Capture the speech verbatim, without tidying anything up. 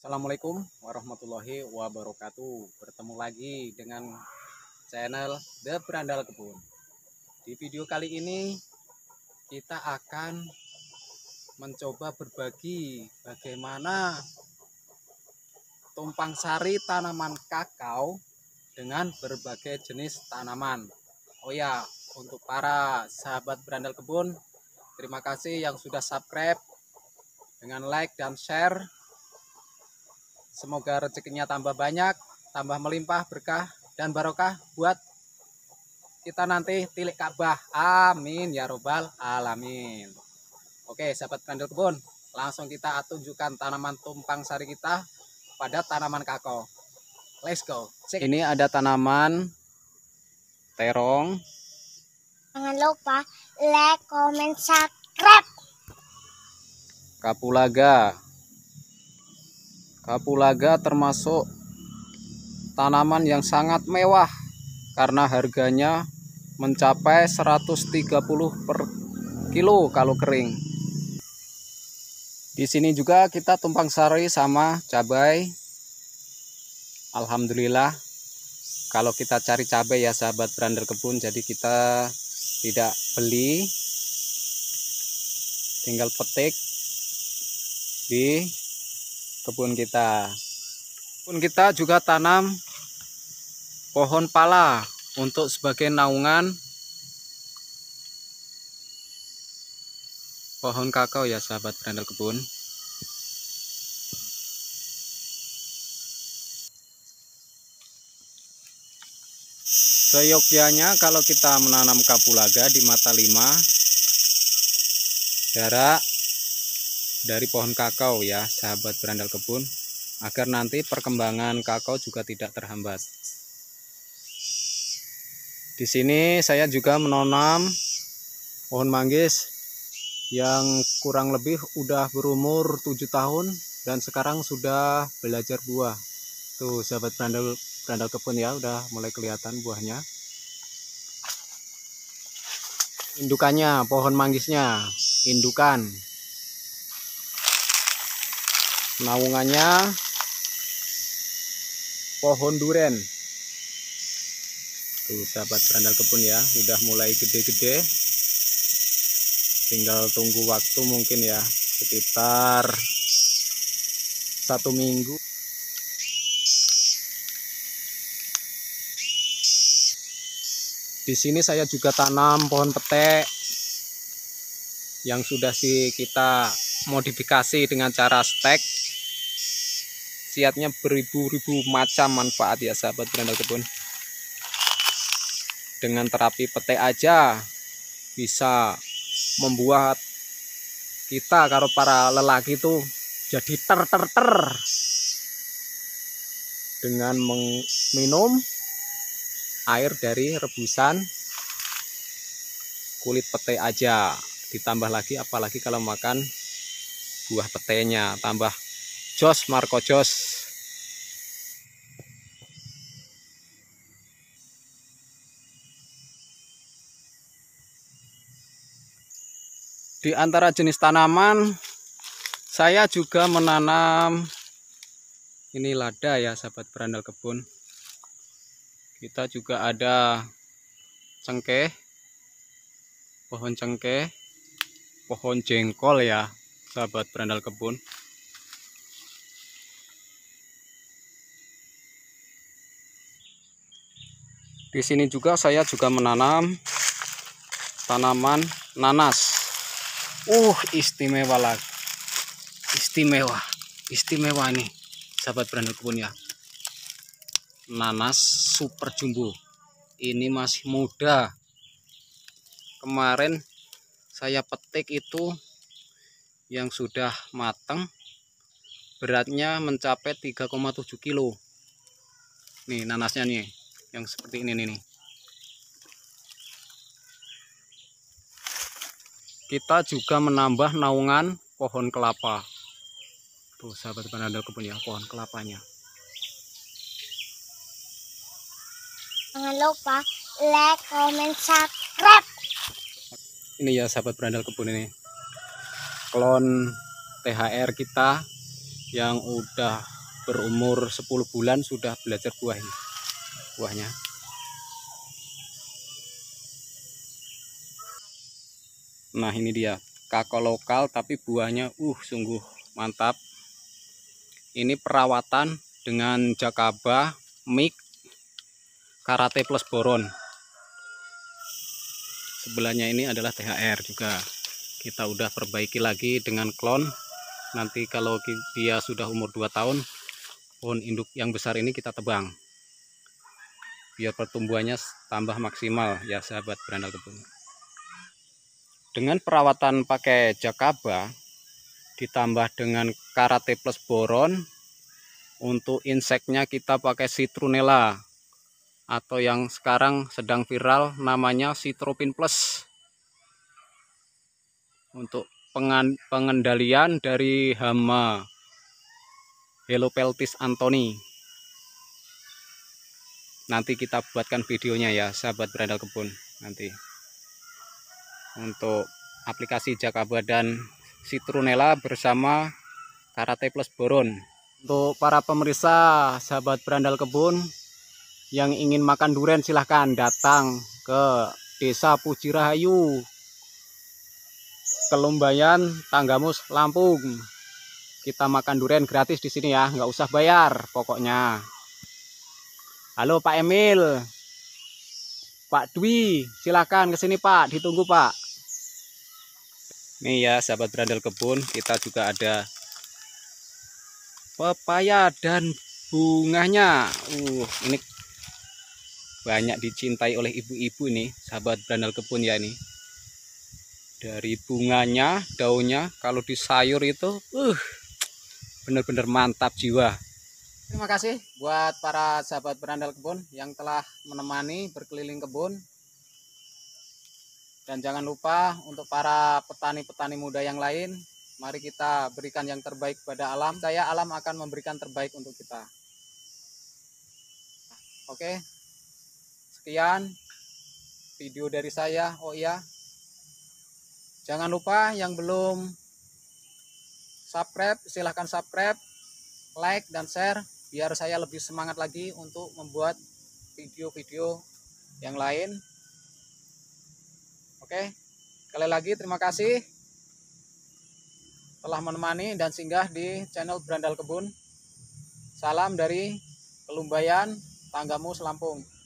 Assalamualaikum warahmatullahi wabarakatuh. Bertemu lagi dengan channel The Brandal Kebun. Di video kali ini kita akan mencoba berbagi bagaimana tumpang sari tanaman kakao dengan berbagai jenis tanaman. Oh ya, untuk para sahabat Brandal Kebun, terima kasih yang sudah subscribe dengan like dan share. Semoga rezekinya tambah banyak, tambah melimpah berkah dan barokah buat kita nanti tilik Ka'bah. Amin ya robbal alamin. Oke, sahabat Brandal Kebun, langsung kita tunjukkan tanaman tumpang sari kita pada tanaman kakao. Let's go. Cek. Ini ada tanaman terong. Jangan lupa like, comment, subscribe. Kapulaga. Kapulaga termasuk tanaman yang sangat mewah karena harganya mencapai seratus tiga puluh per kilo kalau kering. Di sini juga kita tumpang sari sama cabai. Alhamdulillah, kalau kita cari cabai ya sahabat Brandal Kebun, jadi kita tidak beli, tinggal petik di kebun kita. Kebun kita juga tanam pohon pala untuk sebagai naungan pohon kakao ya sahabat Brandal Kebun. Seyogyanya kalau kita menanam kapulaga di mata lima jarak dari pohon kakao ya sahabat Brandal Kebun, agar nanti perkembangan kakao juga tidak terhambat. Di sini saya juga menanam pohon manggis yang kurang lebih udah berumur tujuh tahun dan sekarang sudah belajar buah. Tuh sahabat Brandal Brandal Kebun ya, udah mulai kelihatan buahnya. Indukannya, pohon manggisnya, indukan. Naungannya pohon duren. Tuh sahabat Brandal Kebun ya, udah mulai gede-gede. Tinggal tunggu waktu mungkin ya, sekitar satu minggu. Di sini saya juga tanam pohon petek yang sudah sih kita modifikasi dengan cara stek. Siatnya beribu-ribu macam manfaat ya sahabat Brandal Kebun. Dengan terapi petek aja bisa membuat kita kalau para lelaki itu jadi ter-ter-ter dengan minum air dari rebusan kulit petai aja, ditambah lagi apalagi kalau makan buah petainya, tambah jos Marco jos. Di antara jenis tanaman saya juga menanam ini lada ya sahabat Brandal Kebun. Kita juga ada cengkeh, pohon cengkeh, pohon jengkol ya sahabat Brandal Kebun. Di sini juga saya juga menanam tanaman nanas. Uh, istimewa lagi. Istimewa. Istimewa nih sahabat Brandal Kebun ya. Nanas super jumbo ini masih muda, kemarin saya petik itu yang sudah matang, beratnya mencapai tiga koma tujuh kilo nih nanasnya nih, yang seperti ini nih. Kita juga menambah naungan pohon kelapa. Tuh sahabat Brandal Kebun ya, pohon kelapanya. Jangan lupa like, comment, subscribe. Ini ya sahabat Brandal Kebun, ini klon T H R kita yang udah berumur sepuluh bulan sudah belajar buah ini, buahnya. Nah ini dia kakao lokal tapi buahnya uh sungguh mantap. Ini perawatan dengan jakaba, mik, karate plus boron. Sebelahnya ini adalah T H R juga. Kita udah perbaiki lagi dengan klon. Nanti kalau dia sudah umur dua tahun, pohon induk yang besar ini kita tebang. Biar pertumbuhannya tambah maksimal ya sahabat Brandal Kebun. Dengan perawatan pakai jakaba ditambah dengan karate plus boron, untuk inseknya kita pakai sitronela atau yang sekarang sedang viral namanya sitropin plus. Untuk pengendalian dari hama helopeltis antoni. Nanti kita buatkan videonya ya sahabat Brandal Kebun nanti. Untuk aplikasi jakaba dan sitronela bersama karate plus boron. Untuk para pemirsa sahabat Brandal Kebun yang ingin makan duren, silahkan datang ke desa Pujirahayu, Kelumbayan, Tanggamus, Lampung. Kita makan duren gratis di sini ya, nggak usah bayar pokoknya. Halo Pak Emil, Pak Dwi, silahkan kesini Pak, ditunggu Pak. Nih ya sahabat Brandal Kebun, kita juga ada pepaya dan bunganya. Uh, ini banyak dicintai oleh ibu-ibu nih sahabat Brandal Kebun ya ini. Dari bunganya, daunnya, kalau di sayur itu, uh, bener-bener mantap jiwa. Terima kasih buat para sahabat Brandal Kebun yang telah menemani berkeliling kebun. Dan jangan lupa untuk para petani-petani muda yang lain, mari kita berikan yang terbaik pada alam. Saya alam akan memberikan terbaik untuk kita. Oke, sekian video dari saya. Oh iya, jangan lupa yang belum subscribe, silahkan subscribe, like, dan share. Biar saya lebih semangat lagi untuk membuat video-video yang lain. Oke, sekali lagi terima kasih telah menemani dan singgah di channel Brandal Kebun. Salam dari Kelumbayan, Tanggamus, Lampung.